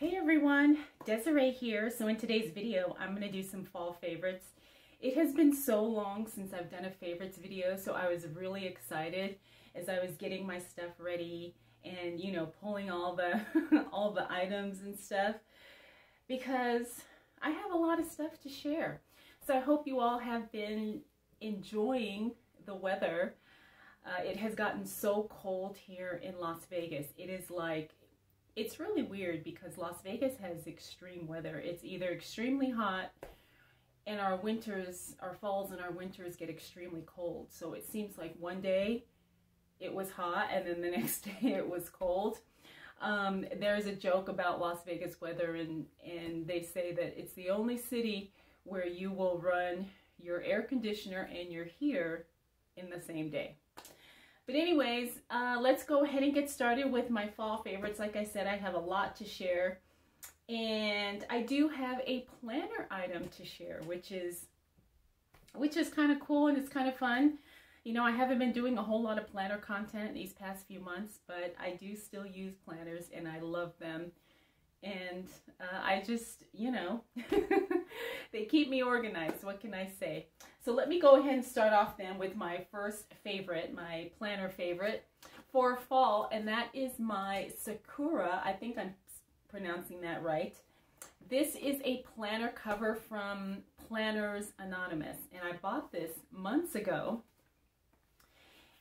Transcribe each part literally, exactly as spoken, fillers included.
Hey everyone, Desiree here. So in today's video, I'm going to do some fall favorites. It has been so long since I've done a favorites video, so I was really excited as I was getting my stuff ready and, you know, pulling all the all the items and stuff because I have a lot of stuff to share. So I hope you all have been enjoying the weather. Uh, it has gotten so cold here in Las Vegas. It is like It's really weird because Las Vegas has extreme weather. It's either extremely hot and our winters, our falls and our winters get extremely cold. So it seems like one day it was hot and then the next day it was cold. Um, there's a joke about Las Vegas weather and, and they say that it's the only city where you will run your air conditioner and your heater in the same day. But anyways, uh, let's go ahead and get started with my fall favorites. Like I said, I have a lot to share. And I do have a planner item to share, which is which is kind of cool and it's kind of fun. You know, I haven't been doing a whole lot of planner content these past few months, but I do still use planners and I love them. And uh, I just, you know, they keep me organized. What can I say? So let me go ahead and start off then with my first favorite, my planner favorite for fall, and that is my Sakura. I think I'm pronouncing that right. This is a planner cover from Planners Anonymous, and I bought this months ago.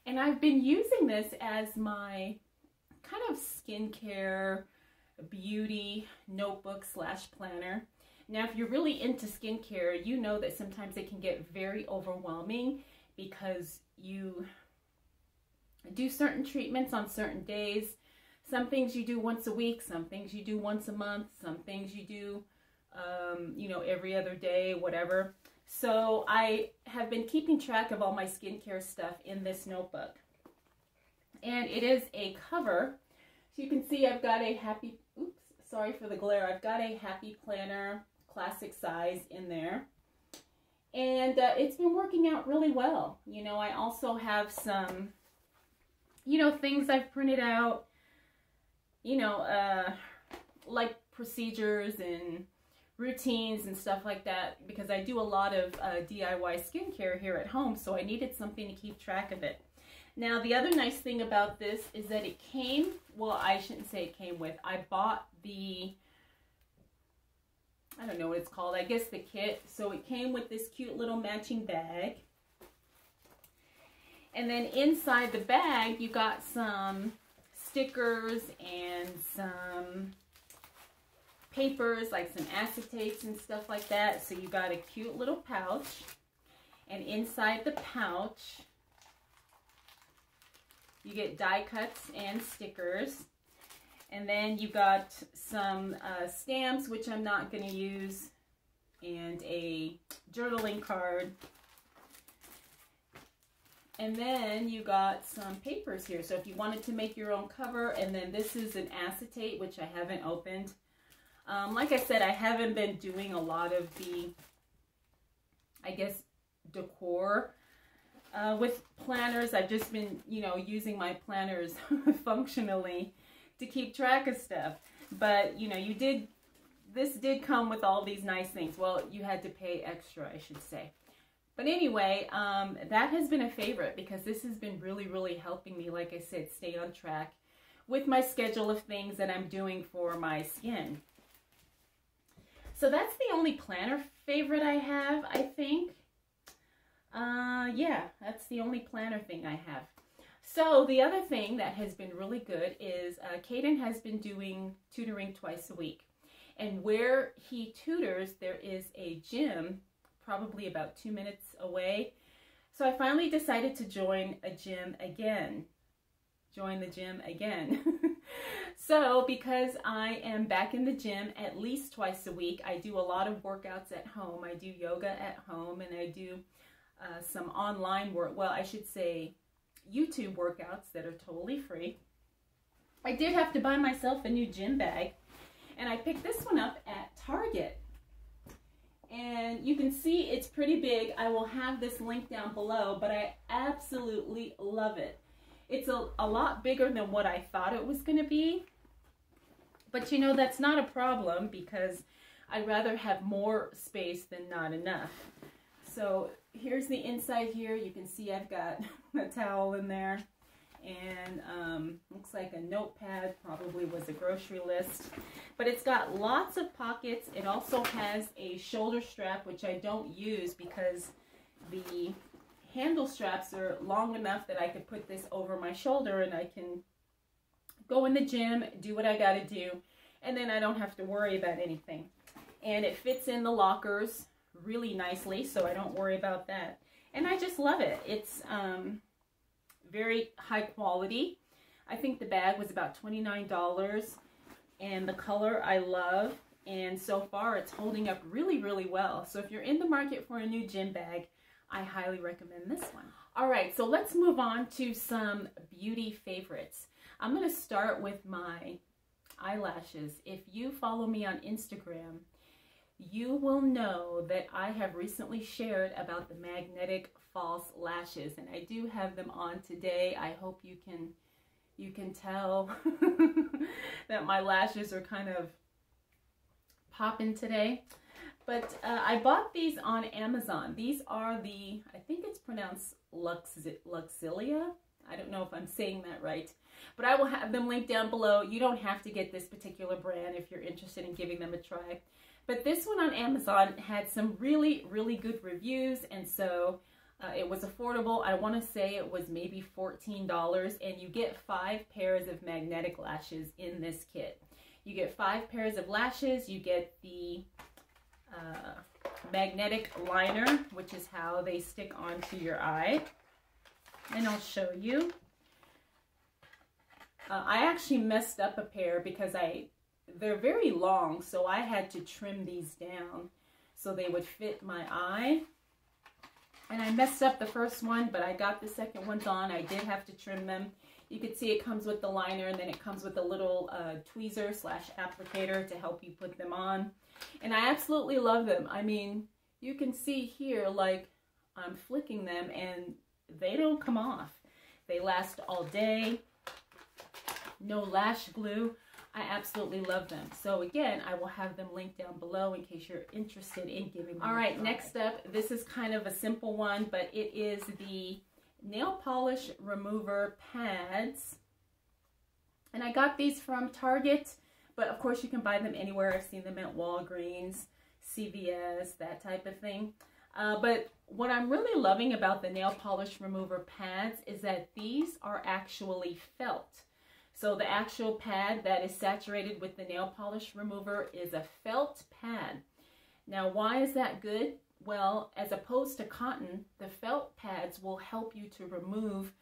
And I've been using this as my kind of skincare beauty notebook slash planner. Now, if you're really into skincare, you know that sometimes it can get very overwhelming because you do certain treatments on certain days. Some things you do once a week, some things you do once a month, some things you do, um, you know, every other day, whatever. So I have been keeping track of all my skincare stuff in this notebook. And it is a cover. So you can see I've got a happy, oops, sorry for the glare. I've got a Happy Planner classic size in there. And uh, it's been working out really well. You know, I also have some, you know, things I've printed out, you know, uh, like procedures and routines and stuff like that, because I do a lot of uh, D I Y skincare here at home, so I needed something to keep track of it. Now, the other nice thing about this is that it came, well, I shouldn't say it came with, I bought the, I don't know what it's called, I guess the kit. So it came with this cute little matching bag. And then inside the bag, you got some stickers and some papers, like some acetates and stuff like that. So you got a cute little pouch. And inside the pouch, you get die cuts and stickers. And then you got some uh, stamps, which I'm not going to use, and a journaling card. And then you got some papers here. So if you wanted to make your own cover, and then this is an acetate, which I haven't opened. Um, like I said, I haven't been doing a lot of the, I guess, decor. Uh, with planners, I've just been, you know, using my planners functionally to keep track of stuff. But, you know, you did, this did come with all these nice things. Well, you had to pay extra, I should say. But anyway, um, that has been a favorite because this has been really, really helping me, like I said, stay on track with my schedule of things that I'm doing for my skin. So that's the only planner favorite I have, I think. Uh, yeah, that's the only planner thing I have. So the other thing that has been really good is uh, Caden has been doing tutoring twice a week. And where he tutors, there is a gym probably about two minutes away. So I finally decided to join a gym again. Join the gym again. So because I am back in the gym at least twice a week, I do a lot of workouts at home. I do yoga at home and I do Uh, some online work, well, I should say YouTube workouts that are totally free. I did have to buy myself a new gym bag, and I picked this one up at Target. And you can see it's pretty big. I will have this link down below, but I absolutely love it. It's a, a lot bigger than what I thought it was going to be, But you know, that's not a problem because I'd rather have more space than not enough. So here's the inside here. You can see I've got a towel in there, and um, looks like a notepad, probably was a grocery list. But it's got lots of pockets. It also has a shoulder strap, which I don't use because the handle straps are long enough that I could put this over my shoulder and I can go in the gym, do what I gotta do, and then I don't have to worry about anything. And it fits in the lockers really nicely, so I don't worry about that. And I just love it. It's um, very high quality. I think the bag was about twenty-nine dollars, and the color I love, and so far it's holding up really, really well. So if you're in the market for a new gym bag, I highly recommend this one. All right, so let's move on to some beauty favorites. I'm going to start with my eyelashes. If you follow me on Instagram, you will know that I have recently shared about the magnetic false lashes, and I do have them on today. I hope you can you can tell that my lashes are kind of popping today. But uh, I bought these on Amazon. These are the, I think it's pronounced Lux, Luxilia. I don't know if I'm saying that right. But I will have them linked down below. You don't have to get this particular brand if you're interested in giving them a try. But this one on Amazon had some really, really good reviews. And so uh, it was affordable. I want to say it was maybe fourteen dollars. And you get five pairs of magnetic lashes in this kit. You get five pairs of lashes. You get the... Uh, magnetic liner, which is how they stick onto your eye, and I'll show you. uh, I actually messed up a pair because I they're very long, so I had to trim these down so they would fit my eye, and I messed up the first one, but I got the second ones on. I did have to trim them. You can see it comes with the liner, and then it comes with a little uh, tweezer slash applicator to help you put them on. And I absolutely love them. I mean, you can see here, like, I'm flicking them, and they don't come off. They last all day. No lash glue. I absolutely love them. So, again, I will have them linked down below in case you're interested in giving them. All right, next up, this is kind of a simple one, but it is the nail polish remover pads, and I got these from Target, but of course you can buy them anywhere. I've seen them at Walgreens, C V S, that type of thing. Uh, but what I'm really loving about the nail polish remover pads is that these are actually felt. So the actual pad that is saturated with the nail polish remover is a felt pad. Now, why is that good? Well, as opposed to cotton, the felt pads will help you to remove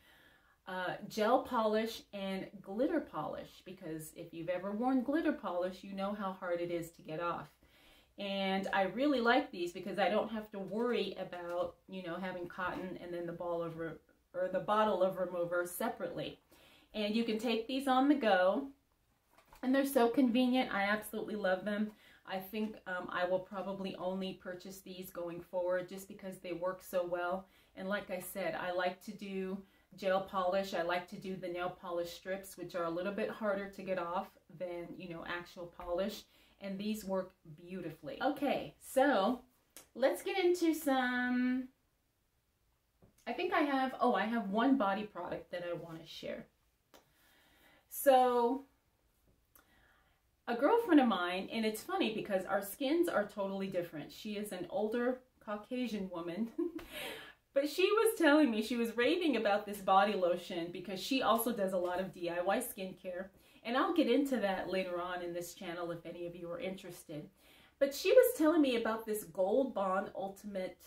uh, gel polish and glitter polish, because if you've ever worn glitter polish, you know how hard it is to get off. And I really like these because I don't have to worry about, you know, having cotton and then the ball of re or the bottle of remover separately. And you can take these on the go, and they're so convenient. I absolutely love them. I think um, I will probably only purchase these going forward just because they work so well. And like I said, I like to do gel polish. I like to do the nail polish strips, which are a little bit harder to get off than, you know, actual polish. And these work beautifully. Okay, so let's get into some... I think I have... Oh, I have one body product that I want to share. So... a girlfriend of mine, and it's funny because our skins are totally different. She is an older Caucasian woman, but she was telling me, she was raving about this body lotion because she also does a lot of D I Y skincare. And I'll get into that later on in this channel if any of you are interested. But she was telling me about this Gold Bond Ultimate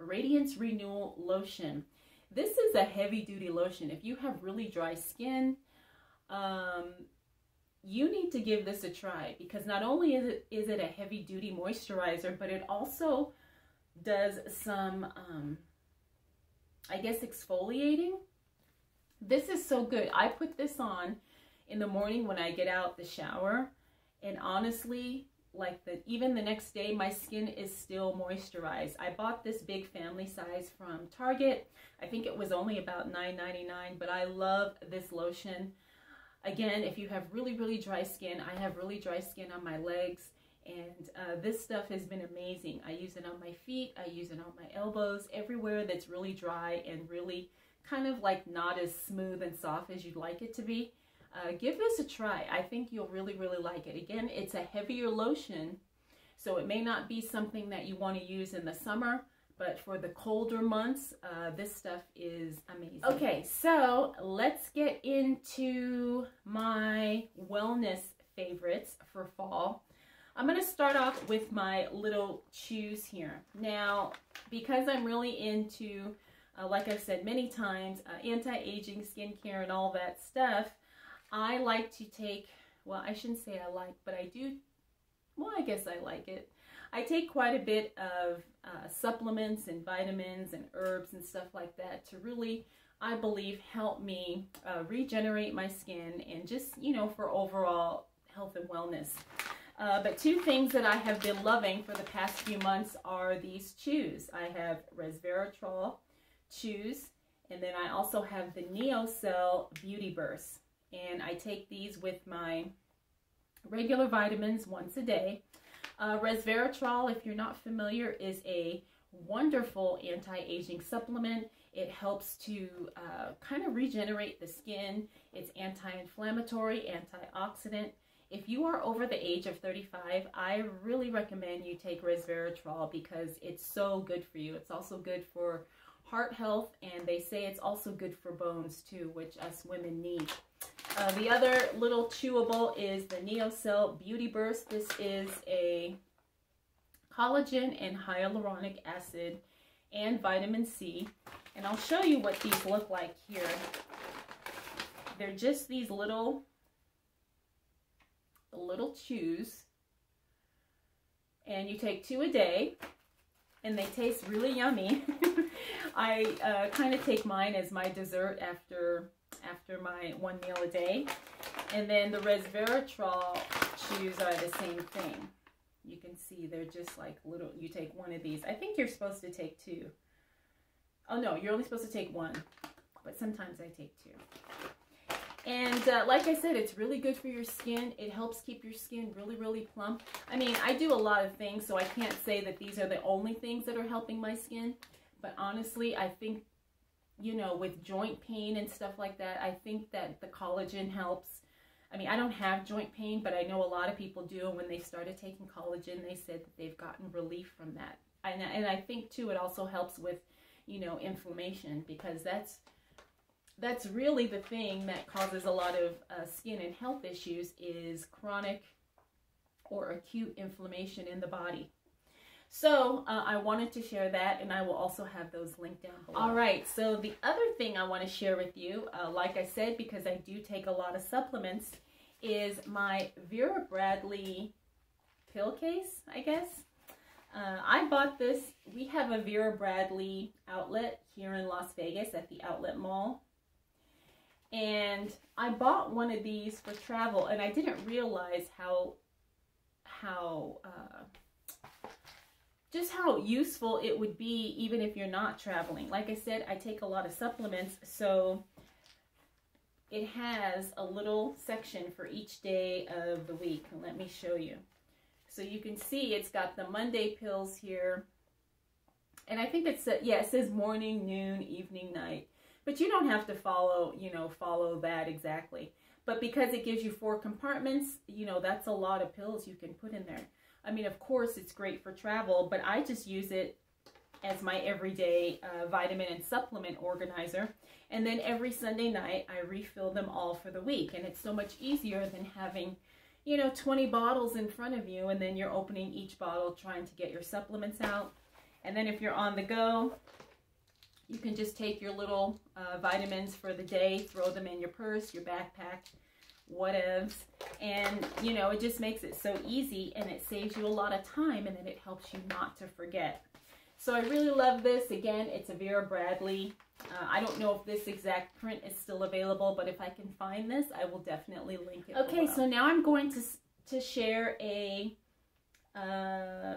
Radiance Renewal Lotion. This is a heavy-duty lotion. If you have really dry skin, um... you need to give this a try, because not only is it, is it a heavy-duty moisturizer, but it also does some, um, I guess, exfoliating. This is so good. I put this on in the morning when I get out the shower, and honestly, like the, even the next day, my skin is still moisturized. I bought this big family size from Target. I think it was only about nine ninety-nine, but I love this lotion. Again, if you have really, really dry skin, I have really dry skin on my legs, and uh, this stuff has been amazing. I use it on my feet, I use it on my elbows, everywhere that's really dry and really kind of like not as smooth and soft as you'd like it to be. Uh, give this a try. I think you'll really, really like it. Again, it's a heavier lotion, so it may not be something that you want to use in the summer, but for the colder months, uh, this stuff is amazing. Okay, so let's get into my wellness favorites for fall. I'm going to start off with my little chews here. Now, because I'm really into, uh, like I've said many times, uh, anti-aging skincare and all that stuff, I like to take, well, I shouldn't say I like, but I do, well, I guess I like it. I take quite a bit of uh, supplements and vitamins and herbs and stuff like that to really, I believe, help me uh, regenerate my skin and just, you know, for overall health and wellness. Uh, but two things that I have been loving for the past few months are these chews. I have Resveratrol chews, and then I also have the NeoCell Beauty Bursts. And I take these with my regular vitamins once a day. Uh, Resveratrol, if you're not familiar, is a wonderful anti-aging supplement. It helps to uh, kind of regenerate the skin. It's anti-inflammatory, antioxidant. If you are over the age of thirty-five, I really recommend you take Resveratrol because it's so good for you. It's also good for heart health, and they say it's also good for bones too, which us women need. Uh, the other little chewable is the NeoCell Beauty Burst. This is a collagen and hyaluronic acid and vitamin C. And I'll show you what these look like here. They're just these little, little chews. And you take two a day. And they taste really yummy. I uh, kind of take mine as my dessert after... after my one meal a day. And then the Resveratrol chews are the same thing. You can see they're just like little, you take one of these. I think you're supposed to take two. Oh no, you're only supposed to take one, but sometimes I take two. And uh, like I said, it's really good for your skin. It helps keep your skin really, really plump. I mean, I do a lot of things, so I can't say that these are the only things that are helping my skin, but honestly, I think, you know, with joint pain and stuff like that, I think that the collagen helps. I mean, I don't have joint pain, but I know a lot of people do. And when they started taking collagen, they said that they've gotten relief from that. And, and I think, too, it also helps with, you know, inflammation, because that's, that's really the thing that causes a lot of uh, skin and health issues is chronic or acute inflammation in the body. So uh, I wanted to share that, and I will also have those linked down below. All right, so the other thing I want to share with you, uh, like I said, because I do take a lot of supplements, is my Vera Bradley pill case, I guess. Uh, I bought this. We have a Vera Bradley outlet here in Las Vegas at the Outlet Mall. And I bought one of these for travel, and I didn't realize how, how, uh, just how useful it would be even if you're not traveling. Like I said, I take a lot of supplements, so it has a little section for each day of the week. And let me show you. So you can see it's got the Monday pills here. And I think it's, yeah, it says morning, noon, evening, night. But you don't have to follow, you know, follow that exactly. But because it gives you four compartments, you know, that's a lot of pills you can put in there. I mean, of course, it's great for travel, but I just use it as my everyday uh, vitamin and supplement organizer. And then every Sunday night, I refill them all for the week. And it's so much easier than having, you know, twenty bottles in front of you, and then you're opening each bottle trying to get your supplements out. And then if you're on the go, you can just take your little uh, vitamins for the day, throw them in your purse, your backpack, whatevs, and you know, it just makes it so easy, and it saves you a lot of time, and then it helps you not to forget. So I really love this. Again, it's a Vera Bradley. uh, I don't know if this exact print is still available, but if I can find this, I will definitely link it okay below. So now I'm going to to share a uh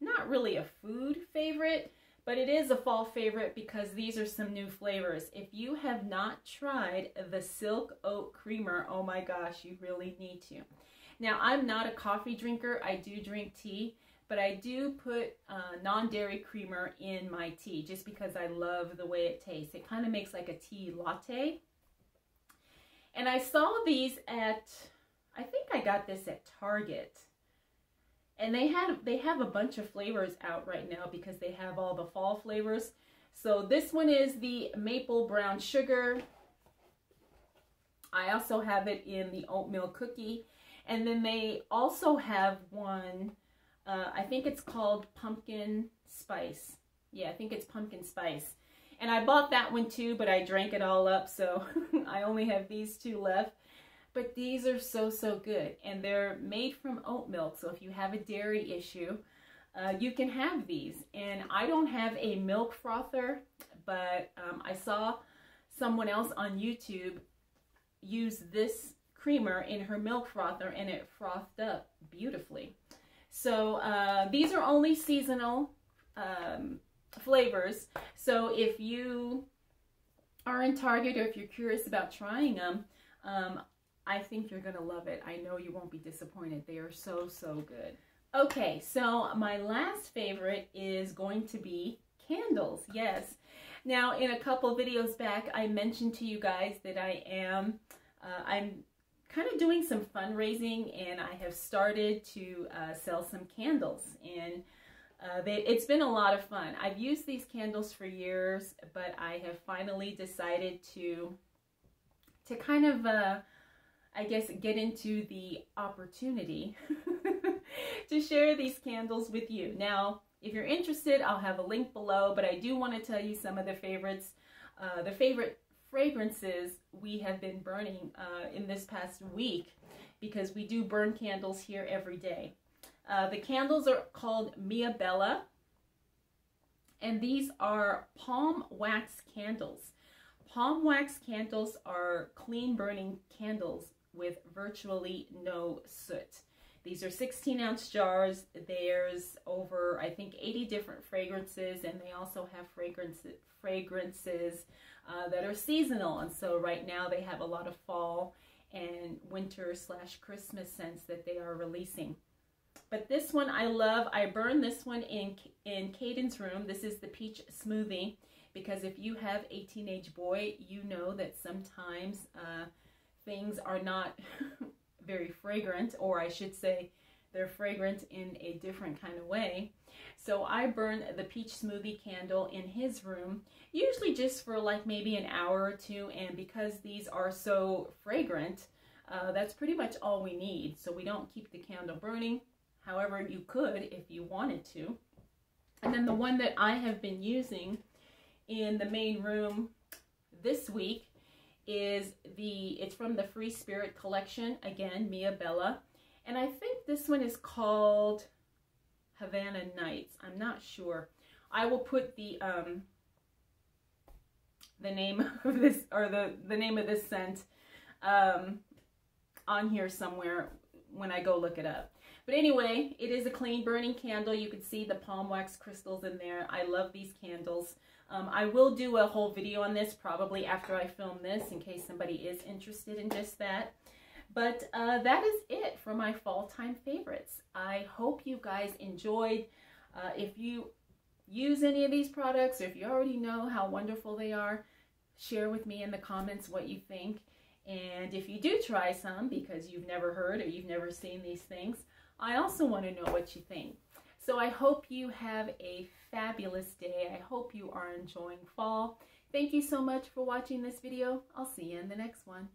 not really a food favorite, but it is a fall favorite because these are some new flavors. If you have not tried the Silk Oat Creamer, oh my gosh, you really need to. Now, I'm not a coffee drinker. I do drink tea, but I do put uh, non-dairy creamer in my tea just because I love the way it tastes. It kind of makes like a tea latte. And I saw these at, I think I got this at Target. And they had they have a bunch of flavors out right now because they have all the fall flavors. So this one is the maple brown sugar. I also have it in the oatmeal cookie. And then they also have one, uh, I think it's called pumpkin spice. Yeah, I think it's pumpkin spice. And I bought that one too, but I drank it all up, so I only have these two left. But these are so, so good. And they're made from oat milk, so if you have a dairy issue, uh, you can have these. And I don't have a milk frother, but um, I saw someone else on YouTube use this creamer in her milk frother, and it frothed up beautifully. So uh, these are only seasonal um, flavors, so if you are in Target or if you're curious about trying them, um, I think you're gonna love it. I know you won't be disappointed. They are so, so good. Okay, so my last favorite is going to be candles. Yes. Now, in a couple videos back, I mentioned to you guys that I am uh, I'm kind of doing some fundraising, and I have started to uh, sell some candles, and uh, they, it's been a lot of fun. I've used these candles for years, but I have finally decided to to kind of uh, I guess get into the opportunity to share these candles with you. Now, if you're interested, I'll have a link below, but I do want to tell you some of the favorites, uh, the favorite fragrances we have been burning uh, in this past week, because we do burn candles here every day. Uh, the candles are called Mia Bella, and these are palm wax candles. Palm wax candles are clean burning candles with virtually no soot. These are sixteen ounce jars. There's over, I think, eighty different fragrances, and they also have fragrance, fragrances uh, that are seasonal. And so right now they have a lot of fall and winter slash Christmas scents that they are releasing. But this one I love. I burned this one in, in Caden's room. This is the peach smoothie, because if you have a teenage boy, you know that sometimes uh, things are not very fragrant, or I should say they're fragrant in a different kind of way. So I burn the peach smoothie candle in his room, usually just for like maybe an hour or two, and because these are so fragrant, uh, that's pretty much all we need. So we don't keep the candle burning. However, you could if you wanted to. And then the one that I have been using in the main room this week is the, it's from the Free Spirit collection, again, Mia Bella. And I think this one is called Havana Nights. I'm not sure. I will put the um, the name of this, or the, the name of this scent um, on here somewhere when I go look it up. But anyway, it is a clean burning candle. You can see the palm wax crystals in there. I love these candles. Um, I will do a whole video on this probably after I film this, in case somebody is interested in just that. But uh, that is it for my fall time favorites. I hope you guys enjoyed. Uh, if you use any of these products, or if you already know how wonderful they are, share with me in the comments what you think. And if you do try some because you've never heard or you've never seen these things, I also want to know what you think. So I hope you have a fabulous day. I hope you are enjoying fall. Thank you so much for watching this video. I'll see you in the next one.